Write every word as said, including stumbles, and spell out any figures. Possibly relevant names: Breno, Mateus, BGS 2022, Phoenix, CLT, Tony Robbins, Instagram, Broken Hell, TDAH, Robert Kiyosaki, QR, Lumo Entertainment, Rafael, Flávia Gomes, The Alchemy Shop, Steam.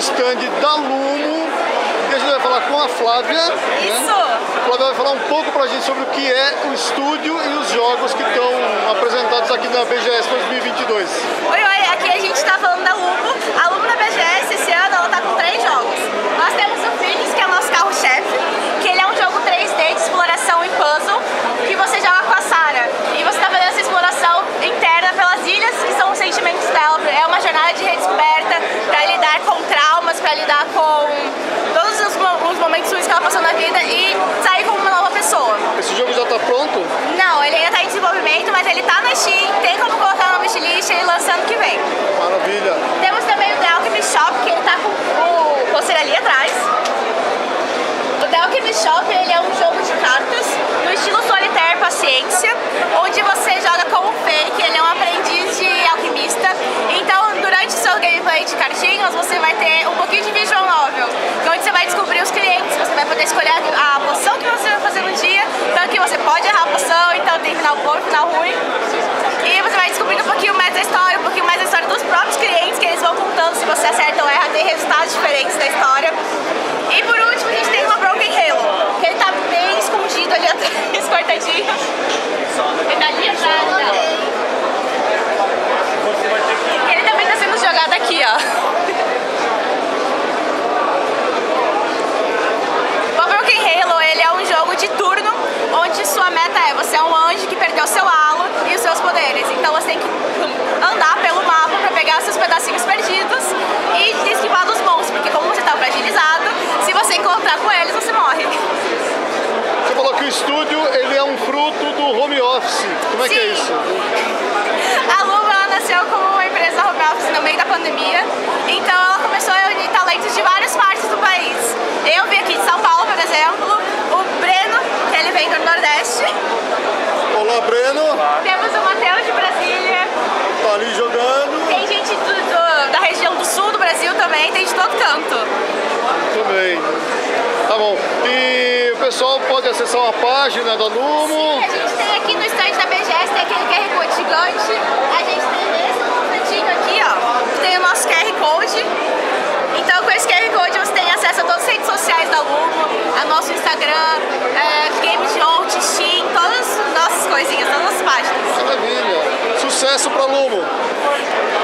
stand da Lumo e a gente vai falar com a Flávia. Isso! Né? A Flávia vai falar um pouco pra gente sobre o que é o estúdio e os jogos que estão apresentados aqui na B G S dois mil e vinte e dois. Oi, oi! Aqui a gente tá falando da Lumo. A Lumo na B G S esse ano ela tá com três jogos. Nós temos o Phoenix, que é o nosso carro-chefe, que ele é um jogo três D de exploração e puzzle, que você joga com a Sarah. E você tá fazendo essa exploração interna pelas ilhas, que são os sentimentos dela. É uma jornada de redescoberta pra lidar com traumas, pra lidar com todos os, os momentos ruins que ela passou na vida e sair como uma nova pessoa. Esse jogo já tá pronto? Não, ele ainda tá em desenvolvimento, mas ele tá na Steam, tem como colocar na wishlist e lançando que vem. Maravilha! Temos também o The Alchemy Shop, que ele tá com o pôster ali atrás. O The Alchemy Shop, ele é um jogo de cartas, no estilo solitaire paciência, onde você joga com o Fê, que ele é um aprendiz de alquimista. Então, durante o seu gameplay de cartinhas, você vai ter um pouquinho de visual novel, onde você vai descobrir os clientes, você vai poder escolher a poção que você vai fazer no dia, então que você pode errar a poção, então tem final bom, final ruim. E você vai descobrindo um pouquinho mais da história, um pouquinho mais da história dos próprios clientes, que eles vão contando se você acerta ou erra, tem resultados diferentes da história. E por último, a gente tem uma Broken Hell, que ele tá bem escondido ali atrás, cortadinho. Ele tá ali atrás dela. Ele também tá sendo jogado aqui, ó. O Broken Halo, ele é um jogo de turno, onde sua meta é, você é um anjo que perdeu seu halo e os seus poderes. Então você tem que andar pelo mapa pra pegar os seus pedacinhos perdidos e esquivar dos bons, porque como você tá fragilizado, se você encontrar com eles, você morre. Você falou que o estúdio, ele é um fruto do home office. Como é Sim. que é isso? A Lumo, ela nasceu como uma empresa home office no meio da pandemia. Então ela começou a unir talentos de várias partes do país. Eu vim aqui de São Paulo, por exemplo. O Breno, que ele vem do Nordeste. Olá, Breno. Temos o Mateus de Brasília. Tá ali jogando. Tem gente do, do, da região do sul do Brasil também, tem de todo canto. Muito bem. Tá bom. E o pessoal pode acessar uma página da Lumo? Sim, a gente tem aqui no stand da B G S, tem aquele Q R Code gigante. A gente tem esse cantinho aqui, ó. Tem o nosso Q R Code. Então com esse Q R Code você tem acesso a todas as redes sociais da Lumo, a nosso Instagram, é, Game Jolt, Steam, todas as nossas coisinhas, todas as páginas. Maravilha. Sucesso pra Lumo!